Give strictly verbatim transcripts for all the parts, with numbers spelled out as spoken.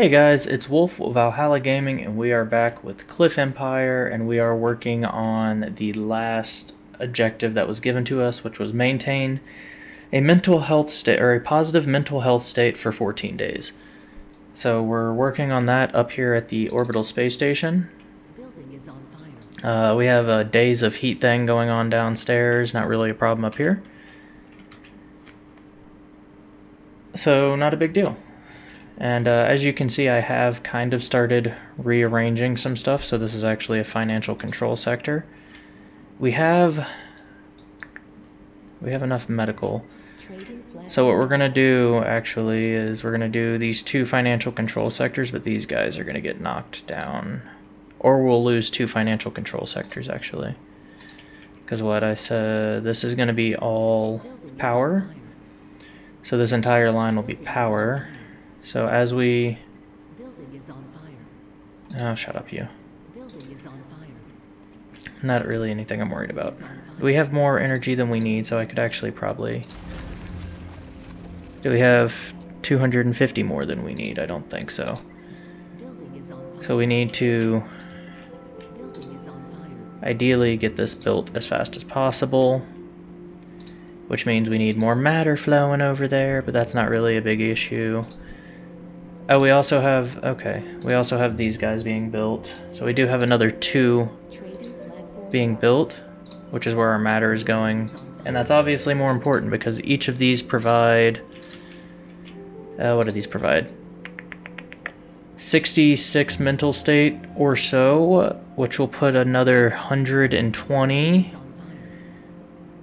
Hey guys, it's Wolf of Valhalla Gaming, and we are back with Cliff Empire, and we are working on the last objective that was given to us, which was maintain a mental health state, or a positive mental health state, for fourteen days. So we're working on that up here at the orbital space station. Building is on fire. Uh, we have a days of heat thing going on downstairs, not really a problem up here. So not a big deal. And uh, as you can see, I have kind of started rearranging some stuff, so this is actually a financial control sector. We have we have enough medical. So what we're gonna do actually is we're gonna do these two financial control sectors, but these guys are gonna get knocked down, or we'll lose two financial control sectors actually. Because what I said, this is gonna be all power. So this entire line will be power. So as we... Building is on fire. Oh, shut up, you. Building is on fire. Not really anything I'm worried about. We have more energy than we need, so I could actually probably... Do we have two hundred fifty more than we need? I don't think so. Building is on fire. So we need to... Building is on fire. Ideally get this built as fast as possible. Which means we need more matter flowing over there, but that's not really a big issue. Oh, we also have, okay, we also have these guys being built. So we do have another two being built, which is where our matter is going. And that's obviously more important because each of these provide, uh, what do these provide? sixty-six mental state or so, which will put another one hundred twenty,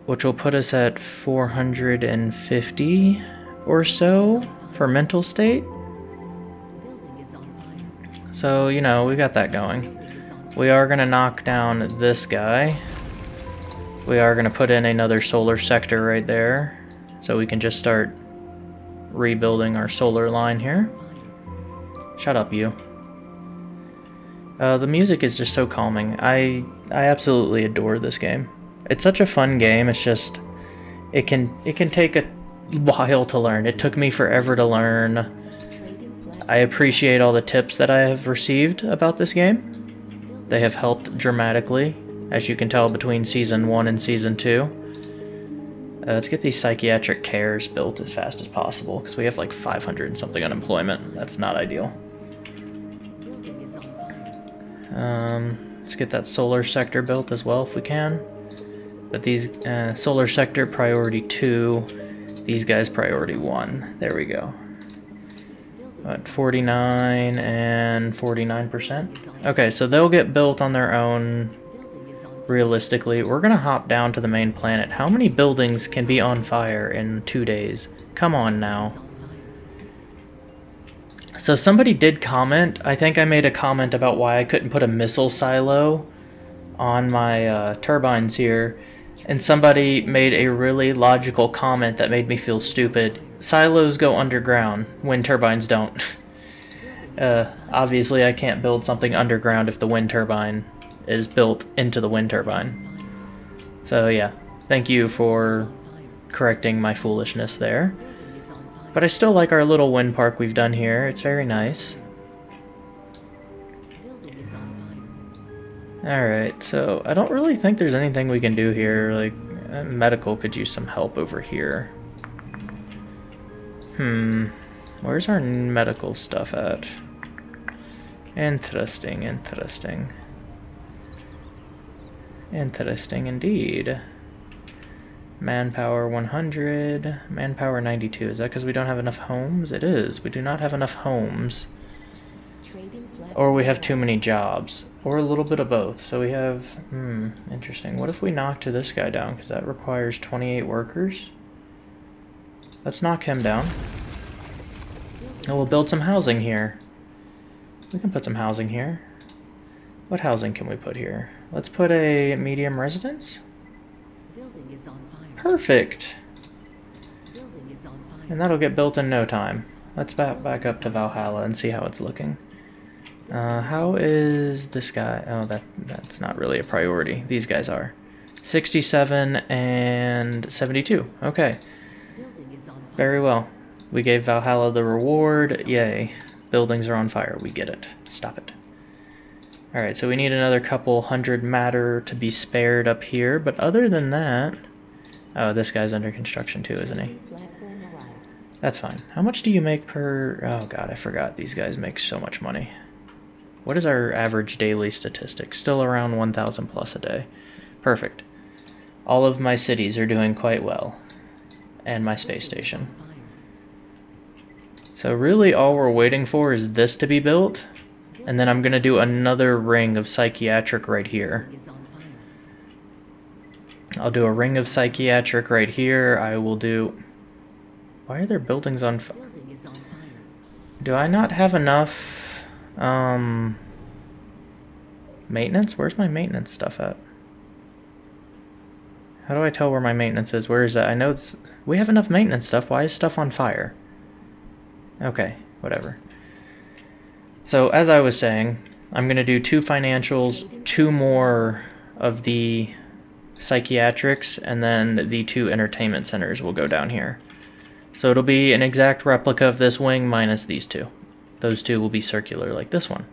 which will put us at four hundred fifty or so for mental state. So, you know, we got that going. We are going to knock down this guy. We are going to put in another solar sector right there. So we can just start rebuilding our solar line here. Shut up, you. Uh, the music is just so calming. I, I absolutely adore this game. It's such a fun game. It's just... It can, it can take a while to learn. It took me forever to learn. I appreciate all the tips that I have received about this game. They have helped dramatically, as you can tell, between Season one and Season two. Uh, let's get these psychiatric cares built as fast as possible, because we have like five hundred and something unemployment. That's not ideal. Um, let's get that solar sector built as well, if we can. But these, uh, solar sector priority two, these guys priority one. There we go. At forty-nine and forty-nine percent. Okay, so they'll get built on their own realistically. We're gonna hop down to the main planet. How many buildings can be on fire in two days? Come on now. So somebody did comment. I think I made a comment about why I couldn't put a missile silo on my uh, turbines here. And somebody made a really logical comment that made me feel stupid. Silos go underground when turbines don't. uh, obviously, I can't build something underground if the wind turbine is built into the wind turbine. So yeah, thank you for correcting my foolishness there. But I still like our little wind park we've done here. It's very nice. Alright, so I don't really think there's anything we can do here. Like, uh, medical could use some help over here. Hmm, where's our medical stuff at? Interesting, interesting. Interesting indeed. Manpower one hundred, manpower ninety-two. Is that because we don't have enough homes? It is. We do not have enough homes. Or we have too many jobs. Or a little bit of both. So we have, hmm, interesting. What if we knocked this guy down? Because that requires twenty-eight workers. Let's knock him down. And we'll build some housing here. We can put some housing here. What housing can we put here? Let's put a medium residence. Building is on fire. Perfect. Building is on fire. And that'll get built in no time. Let's back, back up to Valhalla and see how it's looking. Uh, how is this guy? Oh, that that's not really a priority. These guys are. sixty-seven and seventy-two. Okay. Very well. We gave Valhalla the reward. Yay. Buildings are on fire. We get it. Stop it. Alright, so we need another couple hundred matter to be spared up here, but other than that... Oh, this guy's under construction too, isn't he? That's fine. How much do you make per... Oh god, I forgot. These guys make so much money. What is our average daily statistic? Still around one thousand plus a day. Perfect. All of my cities are doing quite well. And my space station. So really all we're waiting for is this to be built. And then I'm going to do another ring of psychiatric right here. I'll do a ring of psychiatric right here. I will do... Why are there buildings on fire? Do I not have enough... Um... Maintenance? Where's my maintenance stuff at? How do I tell where my maintenance is? Where is that? I know it's... We have enough maintenance stuff. Why is stuff on fire? Okay, whatever. So, as I was saying, I'm going to do two financials, two more of the psychiatrics, and then the two entertainment centers will go down here. So it'll be an exact replica of this wing minus these two. Those two will be circular like this one.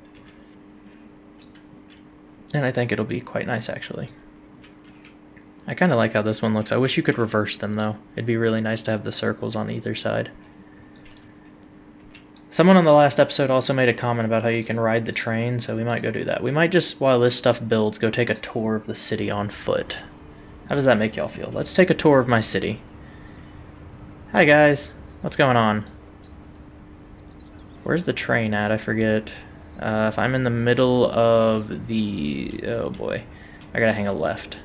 And I think it'll be quite nice, actually. I kind of like how this one looks. I wish you could reverse them, though. It'd be really nice to have the circles on either side. Someone on the last episode also made a comment about how you can ride the train, so we might go do that. We might just, while this stuff builds, go take a tour of the city on foot. How does that make y'all feel? Let's take a tour of my city. Hi guys, what's going on? Where's the train at? I forget. Uh, if I'm in the middle of the... oh boy, I gotta hang a left.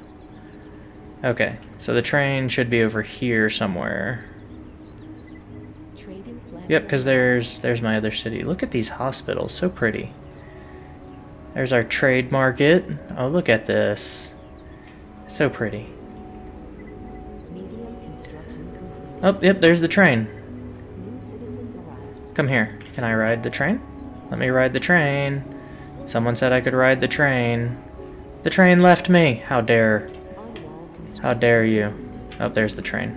Okay, so the train should be over here somewhere. Yep, because there's, there's my other city. Look at these hospitals, so pretty. There's our trade market. Oh, look at this. It's so pretty. Oh, yep, there's the train. Come here. Can I ride the train? Let me ride the train. Someone said I could ride the train. The train left me. How dare. How dare you. Oh, there's the train.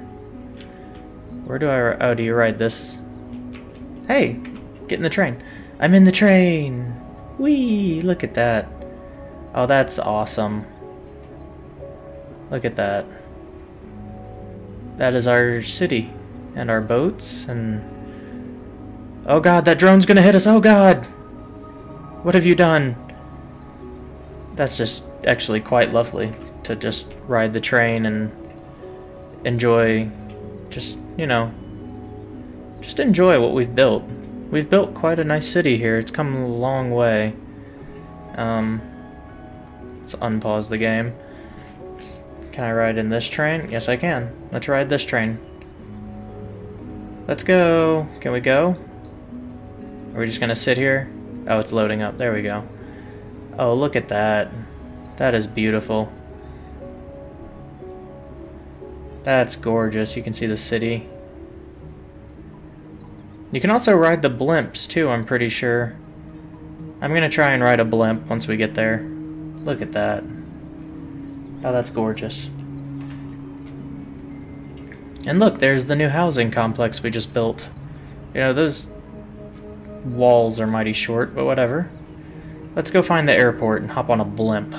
Where do I... Oh, do you ride this? Hey, get in the train. I'm in the train. Whee, look at that. Oh, that's awesome. Look at that. That is our city, and our boats, and... Oh god, that drone's gonna hit us! Oh god! What have you done? That's just actually quite lovely, to just ride the train and enjoy, just, you know, just enjoy what we've built. We've built quite a nice city here. It's come a long way. Um, let's unpause the game. Can I ride in this train? Yes, I can. Let's ride this train. Let's go. Can we go? Are we just gonna sit here? Oh, it's loading up. There we go. Oh, look at that. That is beautiful. That's gorgeous. You can see the city. You can also ride the blimps, too, I'm pretty sure. I'm gonna try and ride a blimp once we get there. Look at that. Oh, that's gorgeous. And look, there's the new housing complex we just built. You know, those walls are mighty short, but whatever. Let's go find the airport and hop on a blimp.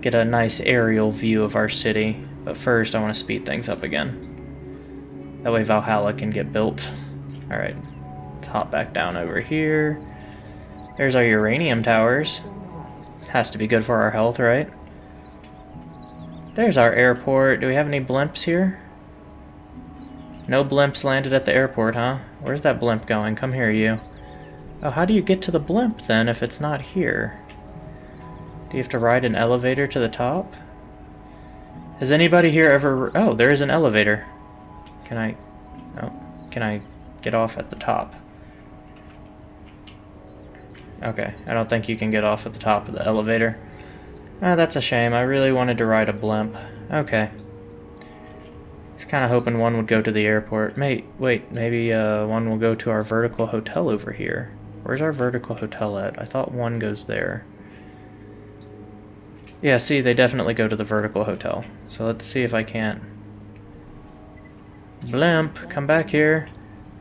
Get a nice aerial view of our city. But first, I want to speed things up again. That way Valhalla can get built. Alright, let's hop back down over here. There's our uranium towers. Has to be good for our health, right? There's our airport. Do we have any blimps here? No blimps landed at the airport, huh? Where's that blimp going? Come here, you. Oh, how do you get to the blimp, then, if it's not here? Do you have to ride an elevator to the top? Has anybody here ever... Oh, there is an elevator. Can I... Oh, can I get off at the top? Okay, I don't think you can get off at the top of the elevator. Oh, that's a shame. I really wanted to ride a blimp. Okay. I was kind of hoping one would go to the airport. Mate, wait, maybe uh, one will go to our vertical hotel over here. Where's our vertical hotel at? I thought one goes there. Yeah, see, they definitely go to the vertical hotel. So let's see if I can't... Blimp, come back here.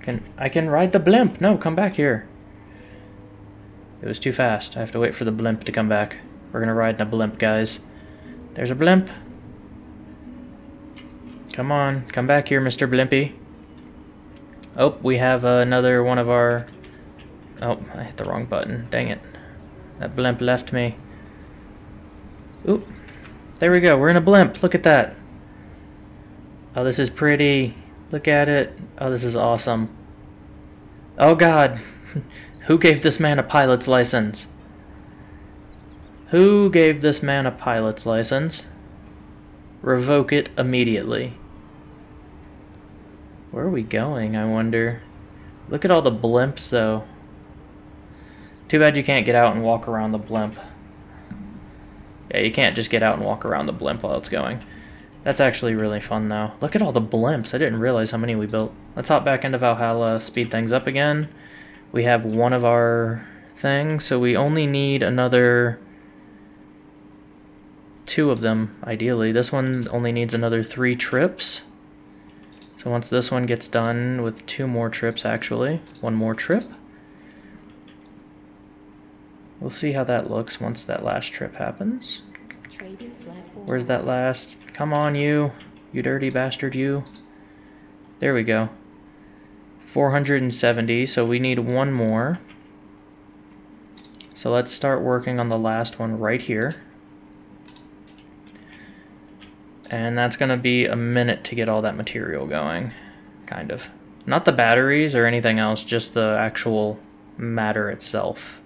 Can I can ride the blimp. No, come back here. It was too fast. I have to wait for the blimp to come back. We're gonna ride in a blimp, guys. There's a blimp. Come on, come back here, Mister Blimpy. Oh, we have uh, another one of our... Oh, I hit the wrong button. Dang it. That blimp left me. Oop. There we go. We're in a blimp. Look at that. Oh, this is pretty. Look at it. Oh, this is awesome. Oh, God. Who gave this man a pilot's license? Who gave this man a pilot's license? Revoke it immediately. Where are we going, I wonder? Look at all the blimps, though. Too bad you can't get out and walk around the blimp. Yeah, you can't just get out and walk around the blimp while it's going. That's actually really fun, though. Look at all the blimps. I didn't realize how many we built. Let's hop back into Valhalla, speed things up again. We have one of our things, so we only need another two of them, ideally. This one only needs another three trips. So once this one gets done with two more trips, actually, one more trip, we'll see how that looks once that last trip happens. Where's that last? Come on, you. You dirty bastard, you. There we go. four hundred seventy, so we need one more. So let's start working on the last one right here. And that's going to be a minute to get all that material going, kind of. Not the batteries or anything else, just the actual matter itself.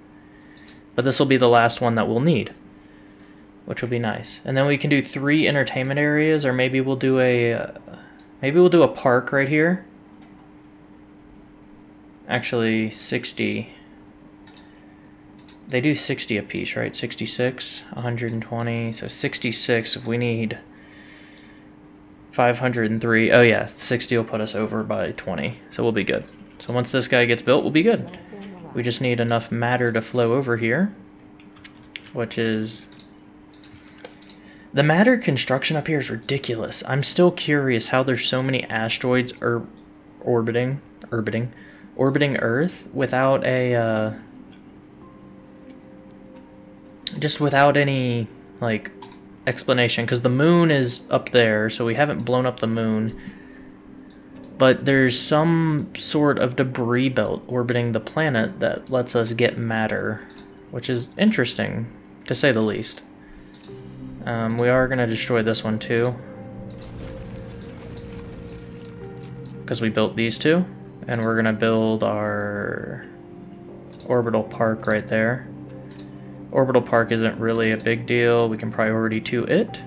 But this will be the last one that we'll need, which will be nice. And then we can do three entertainment areas, or maybe we'll do a uh, maybe we'll do a park right here. Actually, sixty. They do sixty a piece, right? sixty-six, one hundred twenty, so sixty-six if we need five hundred three. Oh yeah, sixty will put us over by twenty, so we'll be good. So once this guy gets built, we'll be good. We just need enough matter to flow over here, which is... The matter construction up here is ridiculous. I'm still curious how there's so many asteroids er orbiting, orbiting, orbiting Earth without a, uh, just without any, like, explanation, because the moon is up there, so we haven't blown up the moon, but there's some sort of debris belt orbiting the planet that lets us get matter, which is interesting, to say the least. Um, we are going to destroy this one too, because we built these two, and we're going to build our orbital park right there. Orbital park isn't really a big deal, we can priority two it,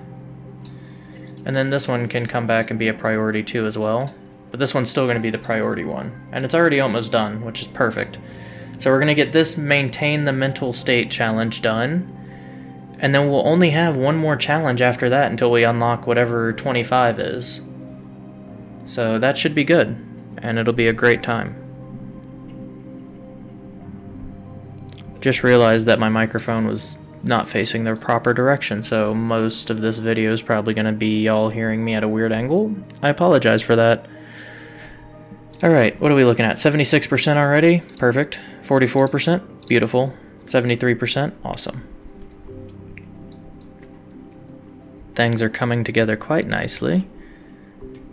and then this one can come back and be a priority two as well, but this one's still going to be the priority one, and it's already almost done, which is perfect. So we're going to get this maintain the mental state challenge done. And then we'll only have one more challenge after that until we unlock whatever twenty-five is. So that should be good, and it'll be a great time. Just realized that my microphone was not facing the proper direction, so most of this video is probably going to be y'all hearing me at a weird angle. I apologize for that. Alright, what are we looking at? seventy-six percent already? Perfect. forty-four percent? Beautiful. seventy-three percent? Awesome. Things are coming together quite nicely.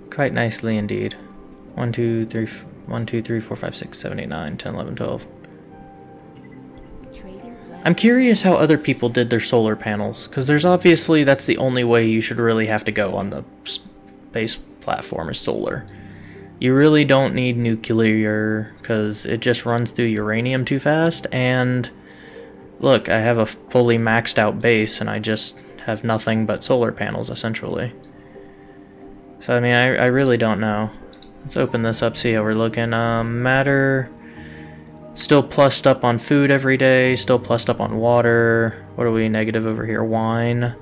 Quite nicely indeed. one, two, three, one, two, three, four, five, six, seven, eight, nine, ten, eleven, twelve. I'm curious how other people did their solar panels, because there's obviously, that's the only way you should really have to go on the space platform is solar. You really don't need nuclear, because it just runs through uranium too fast, and look, I have a fully maxed out base, and I just... have nothing but solar panels, essentially. So, I mean, I, I really don't know. Let's open this up, see how we're looking. Um, matter, still plussed up on food every day, still plussed up on water. What are we negative over here? Wine,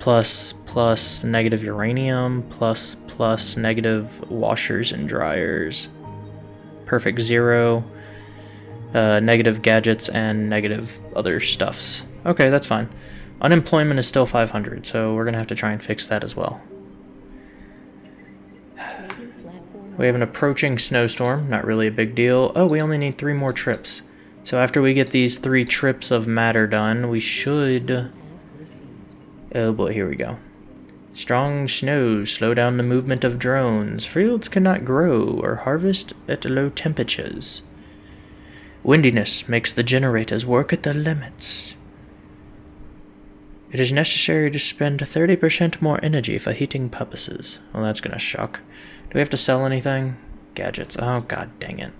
plus, plus, negative uranium, plus, plus, negative washers and dryers. Perfect zero, uh, negative gadgets, and negative other stuffs. Okay, that's fine. Unemployment is still five hundred, so we're going to have to try and fix that as well. We have an approaching snowstorm, not really a big deal. Oh, we only need three more trips. So after we get these three trips of matter done, we should... Oh boy, here we go. Strong snows slow down the movement of drones. Fields cannot grow or harvest at low temperatures. Windiness makes the generators work at their limits. It is necessary to spend thirty percent more energy for heating purposes. Well, that's gonna shock. Do we have to sell anything? Gadgets. Oh, god dang it.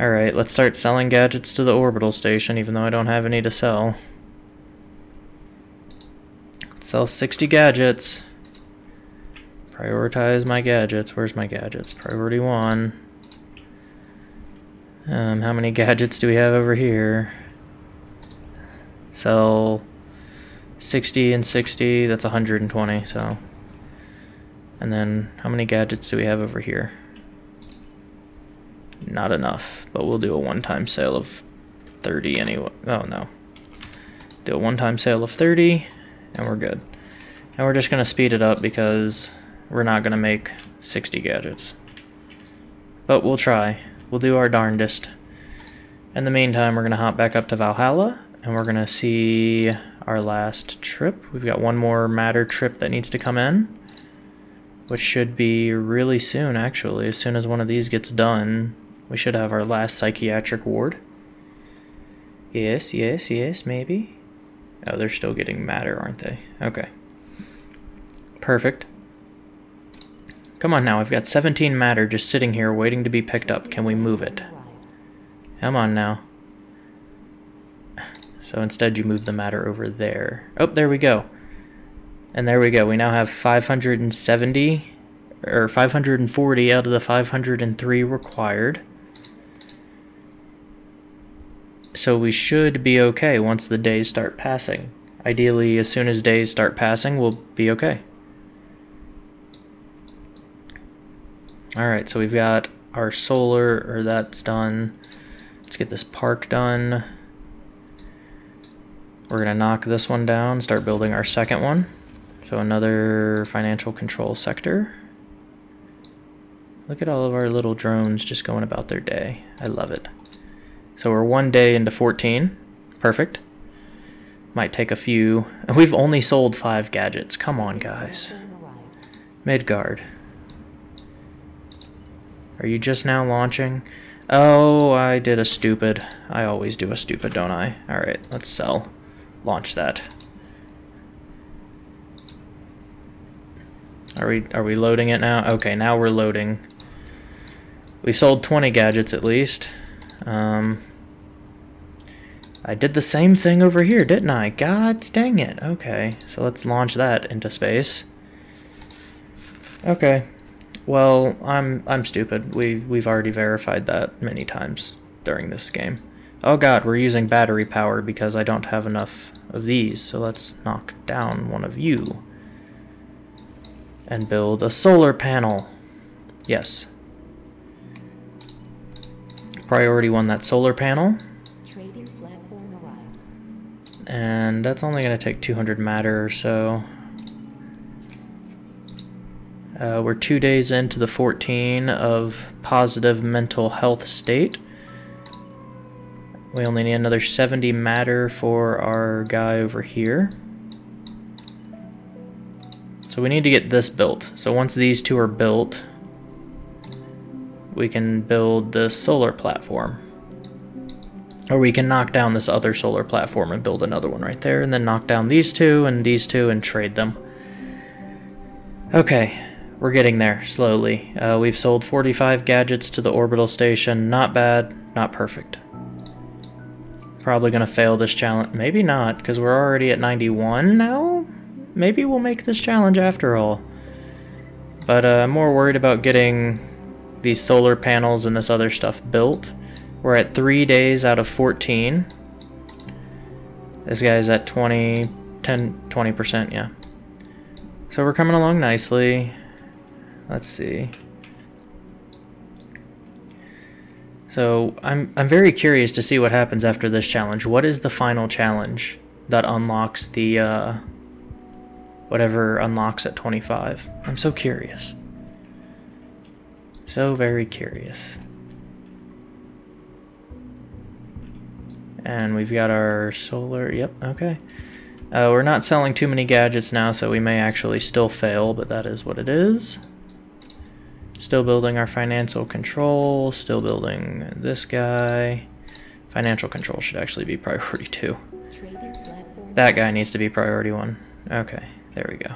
Alright, let's start selling gadgets to the orbital station, even though I don't have any to sell. Let's sell sixty gadgets. Prioritize my gadgets. Where's my gadgets? Priority one. Um, how many gadgets do we have over here? Sell sixty and sixty, that's one hundred twenty, so. And then how many gadgets do we have over here? Not enough, but we'll do a one-time sale of thirty anyway. Oh no. Do a one-time sale of thirty, and we're good. And we're just gonna speed it up because we're not gonna make sixty gadgets. But we'll try. We'll do our darndest. In the meantime, we're going to hop back up to Valhalla, and we're going to see our last trip. We've got one more matter trip that needs to come in, which should be really soon, actually. As soon as one of these gets done, we should have our last psychiatric ward. Yes, yes, yes, maybe. Oh, they're still getting matter, aren't they? Okay. Perfect. Come on now, I've got seventeen matter just sitting here waiting to be picked up. Can we move it? Come on now. So instead you move the matter over there. Oh, there we go. And there we go. We now have five hundred seventy, or five hundred forty out of the five hundred three required. So we should be okay once the days start passing. Ideally, as soon as days start passing, we'll be okay. Alright, so we've got our solar, or that's done. Let's get this park done. We're going to knock this one down, start building our second one. So another financial control sector. Look at all of our little drones just going about their day. I love it. So we're one day into fourteen. Perfect. Might take a few. We've only sold five gadgets. Come on, guys. Midgard. Are you just now launching? Oh, I did a stupid. I always do a stupid, don't I? Alright, let's sell. Launch that. Are we are we loading it now? Okay, now we're loading. We sold twenty gadgets at least. Um, I did the same thing over here, didn't I? God dang it. Okay, so let's launch that into space. Okay. Well, I'm I'm stupid. We we've already verified that many times during this game. Oh god, we're using battery power because I don't have enough of these. So let's knock down one of you and build a solar panel. Yes. Priority one, that solar panel. Trading platform arrived. And that's only going to take two hundred matter or so. Uh, we're two days into the fourteen of positive mental health state. We only need another seventy matter for our guy over here. So we need to get this built. So once these two are built, we can build the solar platform. Or we can knock down this other solar platform and build another one right there, and then knock down these two and these two and trade them. Okay. We're getting there, slowly. Uh, we've sold forty-five gadgets to the orbital station. Not bad, not perfect. Probably gonna fail this challenge. Maybe not, because we're already at ninety-one now? Maybe we'll make this challenge after all. But uh, I'm more worried about getting these solar panels and this other stuff built. We're at three days out of fourteen. This guy's at twenty, ten, twenty percent, yeah. So we're coming along nicely. Let's see. So I'm I'm very curious to see what happens after this challenge. What is the final challenge that unlocks the uh, whatever unlocks at twenty-five? I'm so curious. So very curious. And we've got our solar, yep, okay. Uh, we're not selling too many gadgets now, so we may actually still fail, but that is what it is. Still building our financial control, still building this guy. Financial control should actually be priority two. That guy needs to be priority one. Okay, there we go.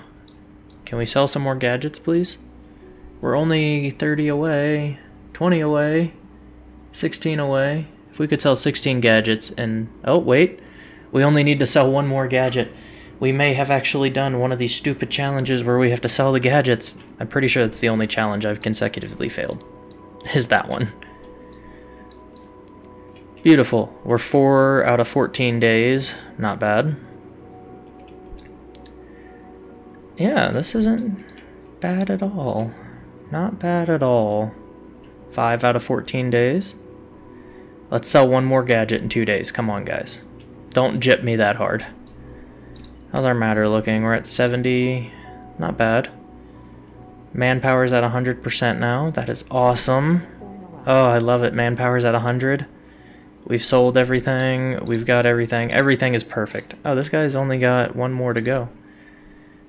Can we sell some more gadgets, please? We're only thirty away, twenty away, sixteen away. If we could sell sixteen gadgets and... oh, wait. We only need to sell one more gadget. We may have actually done one of these stupid challenges where we have to sell the gadgets. I'm pretty sure that's the only challenge I've consecutively failed, is that one. Beautiful. We're four out of fourteen days. Not bad. Yeah, this isn't bad at all. Not bad at all. Five out of fourteen days. Let's sell one more gadget in two days. Come on, guys. Don't jip me that hard. How's our matter looking? We're at seventy. Not bad. Manpower's at one hundred percent now. That is awesome. Oh, I love it. Manpower's at one hundred. We've sold everything. We've got everything. Everything is perfect. Oh, this guy's only got one more to go.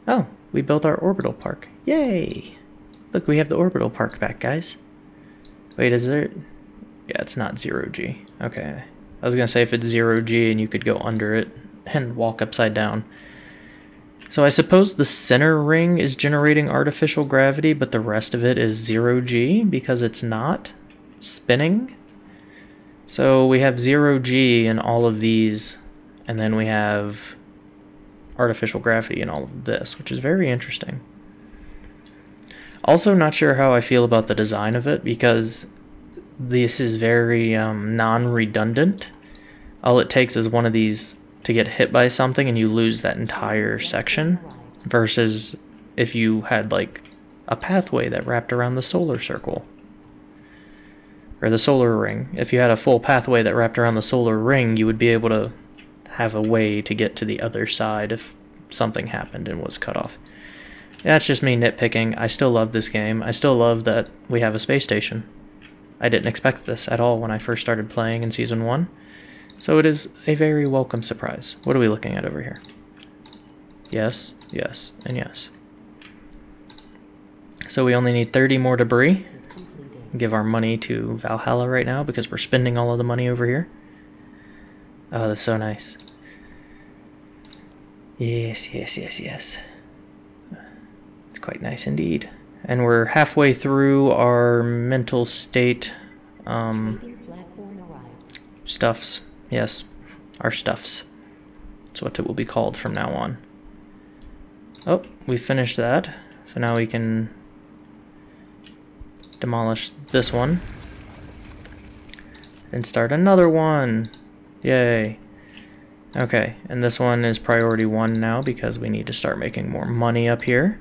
Oh, we built our orbital park. Yay! Look, we have the orbital park back, guys. Wait, is there... yeah, it's not zero G. Okay. I was going to say if it's zero G and you could go under it and walk upside down. So I suppose the center ring is generating artificial gravity, but the rest of it is zero G because it's not spinning. So we have zero G in all of these, and then we have artificial gravity in all of this, which is very interesting. Also, not sure how I feel about the design of it because this is very um, non-redundant. All it takes is one of these to get hit by something and you lose that entire section, versus if you had like a pathway that wrapped around the solar circle or the solar ring. If you had a full pathway that wrapped around the solar ring, you would be able to have a way to get to the other side if something happened and was cut off. That's just me nitpicking. I still love this game. I still love that we have a space station. I didn't expect this at all when I first started playing in Season one. So it is a very welcome surprise. What are we looking at over here? Yes, yes, and yes. So we only need thirty more debris. Give our money to Valhalla right now because we're spending all of the money over here. Oh, that's so nice. Yes, yes, yes, yes. It's quite nice indeed. And we're halfway through our mental state um, stuffs. Yes, our stuffs. That's what it will be called from now on. Oh, we finished that. So now we can demolish this one and start another one. Yay. Okay, and this one is priority one now because we need to start making more money up here.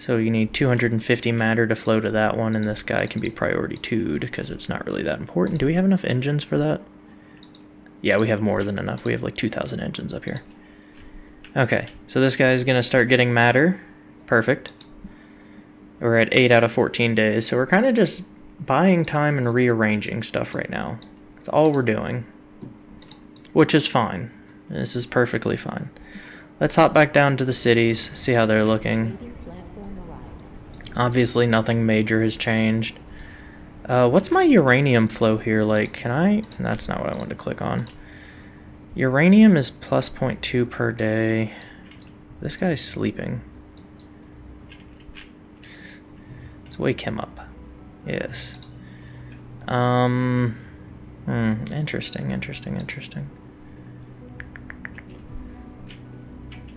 So you need two hundred fifty matter to flow to that one, and this guy can be priority two'd because it's not really that important. Do we have enough engines for that? Yeah, we have more than enough. We have like two thousand engines up here. Okay, so this guy is going to start getting matter. Perfect. We're at eight out of fourteen days, so we're kind of just buying time and rearranging stuff right now. That's all we're doing, which is fine. This is perfectly fine. Let's hop back down to the cities, see how they're looking. Obviously nothing major has changed. Uh, what's my uranium flow here? Like, can I? That's not what I wanted to click on. Uranium is plus zero point two per day. This guy's sleeping. Let's wake him up. Yes. Um, hmm, interesting, interesting, interesting.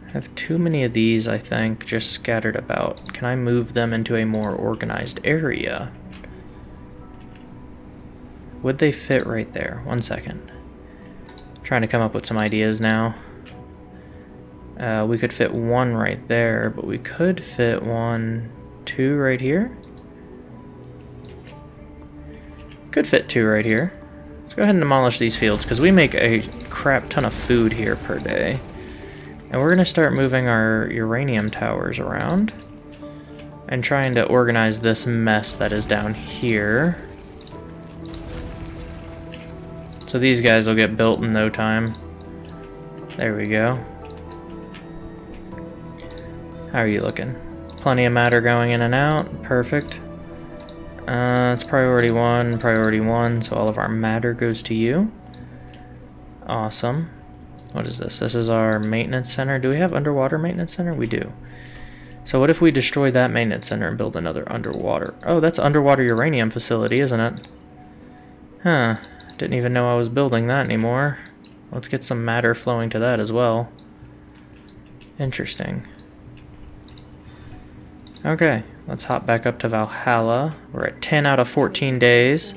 I have too many of these, I think, just scattered about. Can I move them into a more organized area? Would they fit right there? One second. I'm trying to come up with some ideas now. Uh, we could fit one right there, but we could fit one, two right here. Could fit two right here. Let's go ahead and demolish these fields because we make a crap ton of food here per day. And we're going to start moving our uranium towers around and trying to organize this mess that is down here. So these guys will get built in no time. There we go. How are you looking? Plenty of matter going in and out. Perfect. Uh, it's priority one, priority one, so all of our matter goes to you. Awesome. What is this? This is our maintenance center. Do we have underwater maintenance center? We do. So what if we destroy that maintenance center and build another underwater? Oh, that's underwater uranium facility, isn't it? Huh. Didn't even know I was building that anymore. Let's get some matter flowing to that as well. Interesting. Okay, let's hop back up to Valhalla. We're at ten out of fourteen days.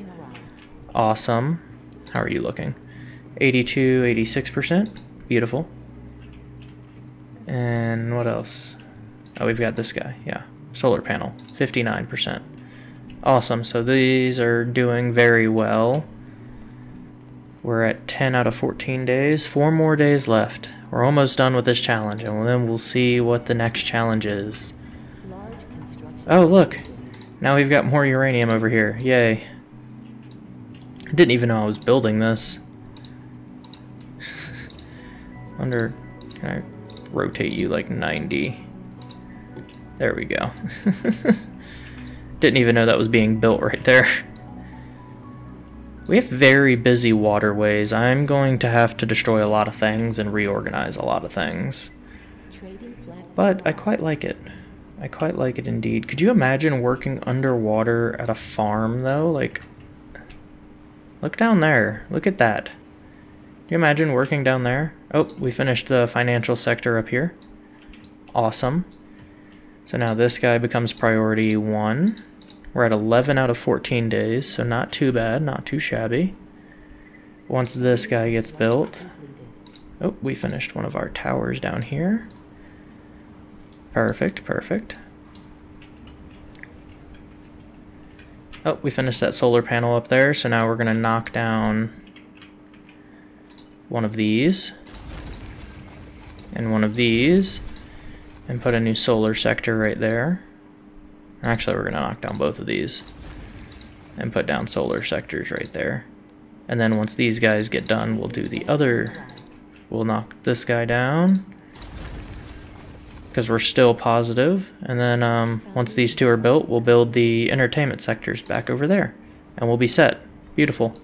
Awesome. How are you looking? eighty-two, eighty-six percent. Beautiful. And what else? Oh, we've got this guy. Yeah. Solar panel. fifty-nine percent. Awesome. So these are doing very well. We're at ten out of fourteen days. Four more days left. We're almost done with this challenge, and then we'll see what the next challenge is. Oh, look! Now we've got more uranium over here. Yay. I didn't even know I was building this. Under... Can I rotate you like ninety? There we go. Didn't even know that was being built right there. We have very busy waterways. I'm going to have to destroy a lot of things and reorganize a lot of things. But I quite like it. I quite like it indeed. Could you imagine working underwater at a farm, though? Like, look down there. Look at that. Can you imagine working down there? Oh, we finished the financial sector up here. Awesome. So now this guy becomes priority one. We're at eleven out of fourteen days, so not too bad, not too shabby. Once this guy gets built... Oh, we finished one of our towers down here. Perfect, perfect. Oh, we finished that solar panel up there, so now we're going to knock down one of these and one of these and put a new solar sector right there. Actually, we're going to knock down both of these and put down solar sectors right there. And then once these guys get done, we'll do the other. We'll knock this guy down, because we're still positive, and then um, once these two are built, we'll build the entertainment sectors back over there, and we'll be set. Beautiful.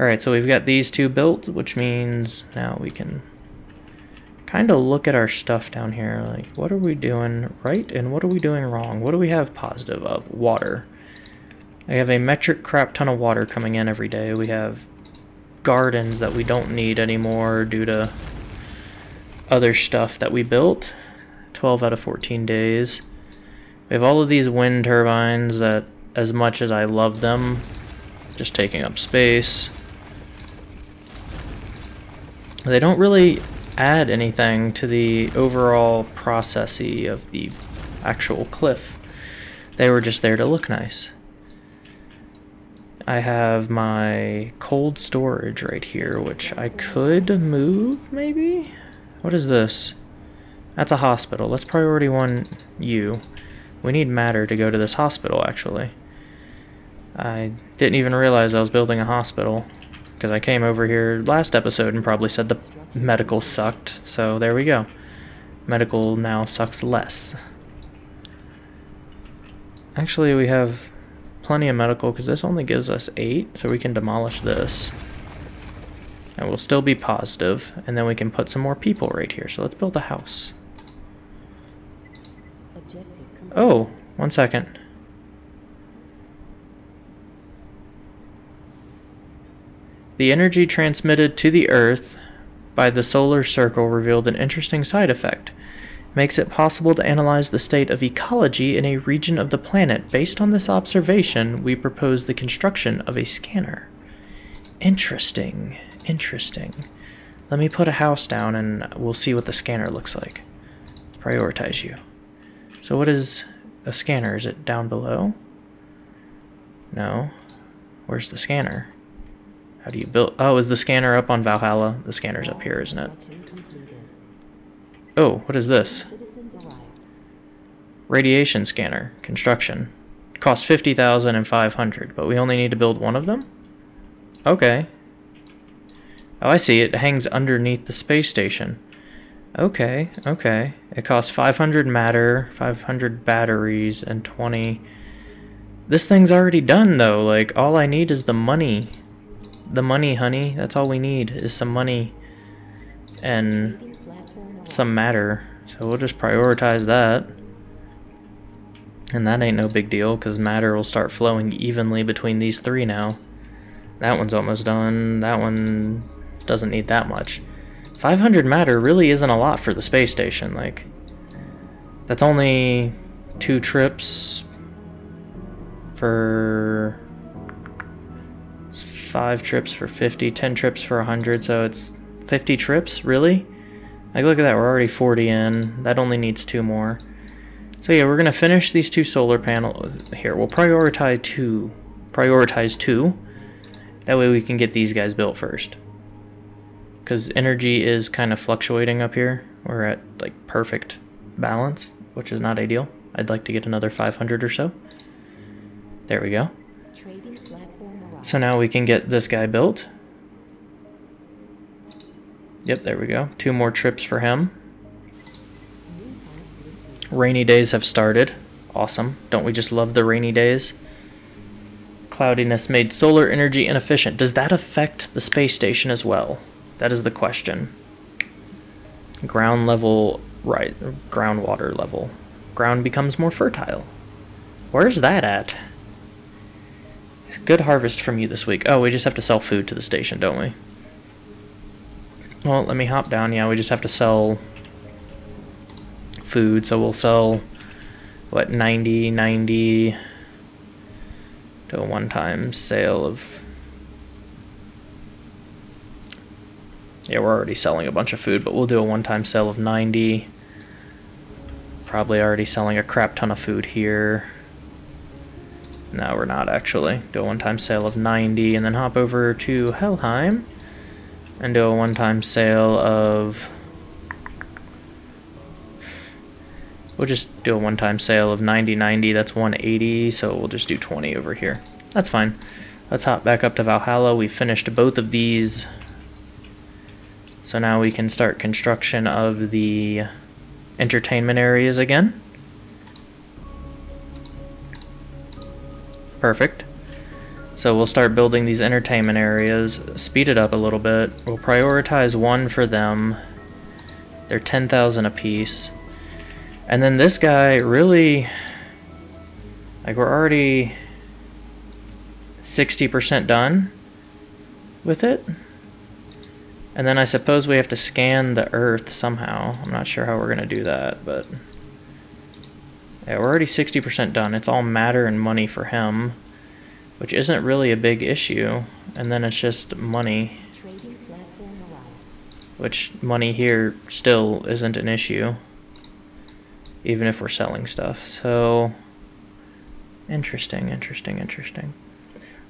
Alright, so we've got these two built, which means now we can kind of look at our stuff down here, like what are we doing right, and what are we doing wrong? What do we have positive of? Water. I have a metric crap ton of water coming in every day. We have gardens that we don't need anymore due to other stuff that we built. twelve out of fourteen days. We have all of these wind turbines that, as much as I love them, just taking up space. They don't really add anything to the overall processy of the actual cliff. They were just there to look nice. I have my cold storage right here, which I could move, maybe? What is this? That's a hospital. Let's priority one you. We need matter to go to this hospital, actually. I didn't even realize I was building a hospital, because I came over here last episode and probably said the medical sucked, so there we go. Medical now sucks less. Actually, we have plenty of medical, because this only gives us eight, so we can demolish this. And we'll still be positive, and then we can put some more people right here. So let's build a house. Oh, one second. The energy transmitted to the Earth by the solar circle revealed an interesting side effect. It makes it possible to analyze the state of ecology in a region of the planet. Based on this observation, we propose the construction of a scanner. Interesting, interesting. Let me put a house down and we'll see what the scanner looks like. Prioritize you. So what is a scanner? Is it down below? No. Where's the scanner? How do you build? Oh, is the scanner up on Valhalla? The scanner's up here, isn't it? Oh, what is this? Radiation scanner. Construction. It costs fifty thousand and five hundred, but we only need to build one of them? Okay. Oh, I see. It hangs underneath the space station. Okay, okay. It costs five hundred matter, five hundred batteries, and twenty... This thing's already done, though. Like, all I need is the money. The money, honey. That's all we need is some money and some matter. So we'll just prioritize that. And that ain't no big deal, because matter will start flowing evenly between these three now. That one's almost done. That one doesn't need that much. five hundred matter really isn't a lot for the space station. Like, that's only two trips for five trips for fifty, ten trips for one hundred, so it's fifty trips, really? Like, look at that, we're already forty in. That only needs two more. So yeah, we're gonna finish these two solar panels here. We'll prioritize two. Prioritize two. That way we can get these guys built first. Because energy is kind of fluctuating up here. We're at like perfect balance, which is not ideal. I'd like to get another five hundred or so. There we go. So now we can get this guy built. Yep, there we go. Two more trips for him. Rainy days have started. Awesome. Don't we just love the rainy days? Cloudiness made solar energy inefficient. Does that affect the space station as well? That is the question. Ground level, right, groundwater level. Ground becomes more fertile. Where's that at? Good harvest from you this week. Oh, we just have to sell food to the station, don't we? Well, let me hop down. Yeah, we just have to sell food. So we'll sell, what, ninety, ninety to a one-time sale of... Yeah, we're already selling a bunch of food, but we'll do a one-time sale of ninety. Probably already selling a crap ton of food here. No, we're not, actually. Do a one-time sale of ninety, and then hop over to Helheim, and do a one-time sale of... We'll just do a one-time sale of ninety, ninety. That's one eighty, so we'll just do twenty over here. That's fine. Let's hop back up to Valhalla. We finished both of these... So now we can start construction of the entertainment areas again. Perfect. So we'll start building these entertainment areas, speed it up a little bit. We'll prioritize one for them. They're ten thousand a piece. And then this guy really, like, we're already sixty percent done with it. And then I suppose we have to scan the Earth somehow. I'm not sure how we're going to do that, but... Yeah, we're already sixty percent done. It's all matter and money for him, which isn't really a big issue. And then it's just money, which money here still isn't an issue, even if we're selling stuff. So, interesting, interesting, interesting.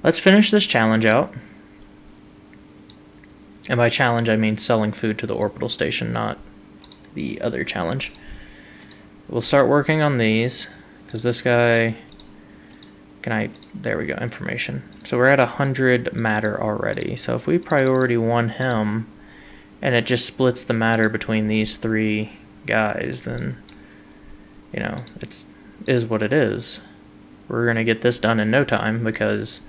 Let's finish this challenge out. And by challenge, I mean selling food to the orbital station, not the other challenge. We'll start working on these, because this guy... Can I... There we go, information. So we're at one hundred matter already. So if we priority one him, and it just splits the matter between these three guys, then, you know, it's is what it is. We're going to get this done in no time, because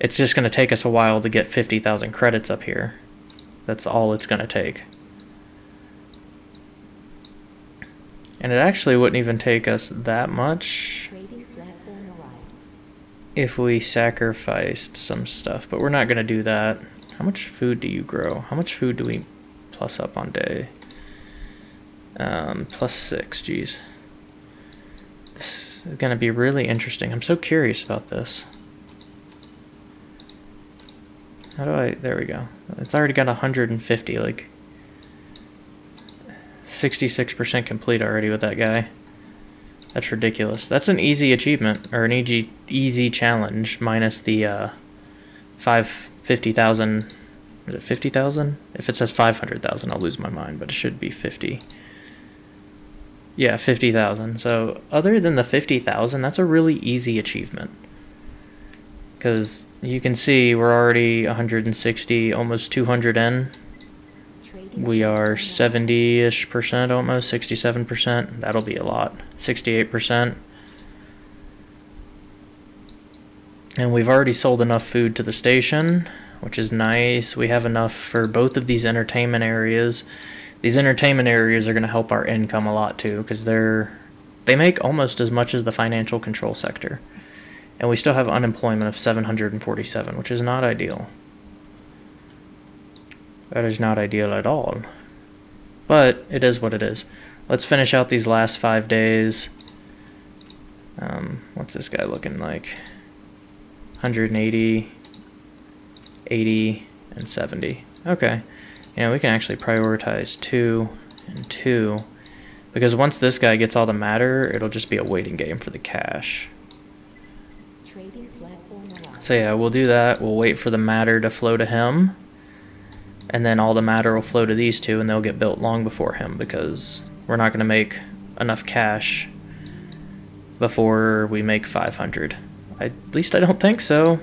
it's just going to take us a while to get fifty thousand credits up here. That's all it's going to take. And it actually wouldn't even take us that much if we sacrificed some stuff, but we're not going to do that. How much food do you grow? How much food do we plus up on day? Um, plus six, geez. This is going to be really interesting. I'm so curious about this. How do I... There we go. It's already got one hundred fifty, like... sixty-six percent complete already with that guy. That's ridiculous. That's an easy achievement, or an easy, easy challenge, minus the uh, fifty thousand. Is it fifty thousand? If it says five hundred thousand, I'll lose my mind, but it should be fifty. Yeah, fifty thousand. So, other than the fifty thousand, that's a really easy achievement. Because you can see we're already one hundred sixty, almost two hundred in. We are seventy-ish percent almost, sixty-seven percent. That'll be a lot, sixty-eight percent. And we've already sold enough food to the station, which is nice. We have enough for both of these entertainment areas. These entertainment areas are going to help our income a lot too, because they're they make almost as much as the financial control sector. And we still have unemployment of seven hundred forty-seven, which is not ideal. That is not ideal at all. But it is what it is. Let's finish out these last five days. Um, what's this guy looking like? one hundred eighty, eighty, and seventy. Okay. Yeah, we can actually prioritize two and two. Because once this guy gets all the matter, it'll just be a waiting game for the cash. So yeah, we'll do that. We'll wait for the matter to flow to him. And then all the matter will flow to these two, and they'll get built long before him, because we're not going to make enough cash before we make five hundred. At least I don't think so.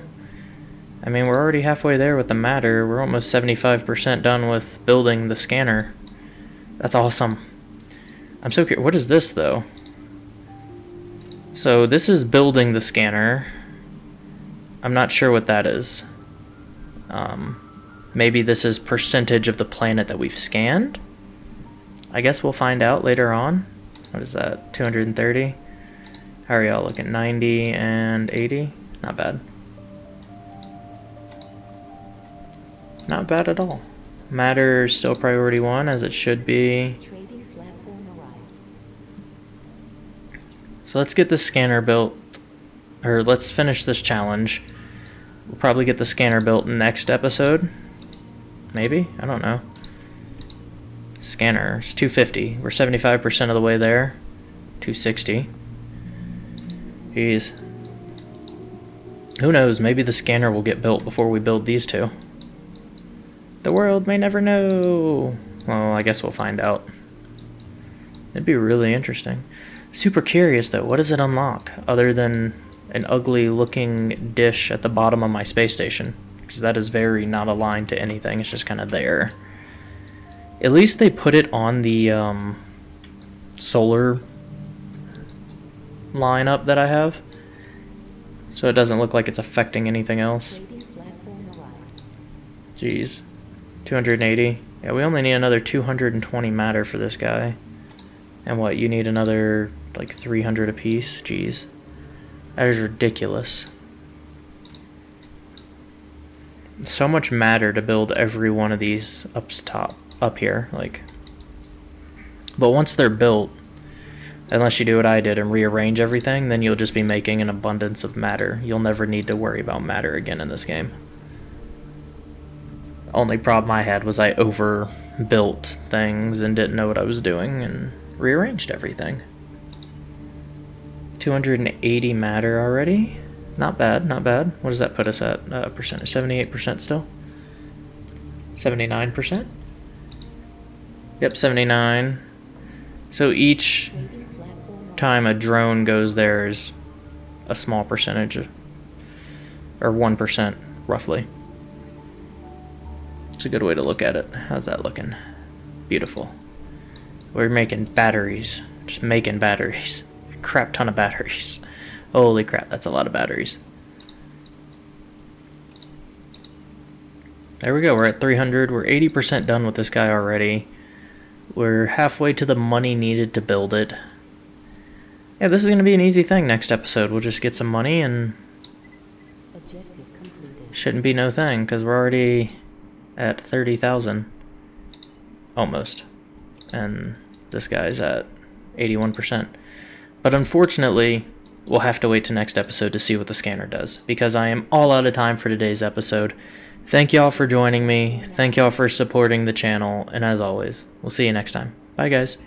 I mean, we're already halfway there with the matter. We're almost seventy-five percent done with building the scanner. That's awesome. I'm so curious. What is this, though? So this is building the scanner. I'm not sure what that is. Um... Maybe this is percentage of the planet that we've scanned? I guess we'll find out later on. What is that, two hundred thirty? How are y'all looking, ninety and eighty? Not bad. Not bad at all. Matter is still priority one, as it should be. So let's get this scanner built, or let's finish this challenge. We'll probably get the scanner built next episode. Maybe? I don't know. Scanner. It's two fifty. We're seventy-five percent of the way there. two sixty. Jeez. Who knows? Maybe the scanner will get built before we build these two. The world may never know. Well, I guess we'll find out. It'd be really interesting. Super curious, though. What does it unlock? Other than an ugly-looking dish at the bottom of my space station. Because that is very not aligned to anything. It's just kind of there. At least they put it on the um, solar lineup that I have, so it doesn't look like it's affecting anything else. Jeez, two hundred eighty. Yeah, we only need another two hundred twenty matter for this guy, and what you need another like three hundred apiece. Jeez, that is ridiculous. So much matter to build every one of these up top up here, like. But once they're built, unless you do what I did and rearrange everything, then you'll just be making an abundance of matter. You'll never need to worry about matter again in this game. The only problem I had was I overbuilt things and didn't know what I was doing and rearranged everything. two hundred eighty matter already. Not bad, not bad. What does that put us at? Uh, percentage, seventy-eight percent still? seventy-nine percent? Yep, seventy-nine. So each time a drone goes there is a small percentage, or one percent, roughly. It's a good way to look at it. How's that looking? Beautiful. We're making batteries. Just making batteries. A crap ton of batteries. Holy crap, that's a lot of batteries. There we go, we're at three hundred. We're eighty percent done with this guy already. We're halfway to the money needed to build it. Yeah, this is going to be an easy thing next episode. We'll just get some money and shouldn't be no thing, because we're already at thirty thousand. Almost. And this guy's at eighty-one percent. But unfortunately, we'll have to wait to next episode to see what the scanner does, because I am all out of time for today's episode. Thank y'all for joining me. Thank y'all for supporting the channel. And as always, we'll see you next time. Bye, guys.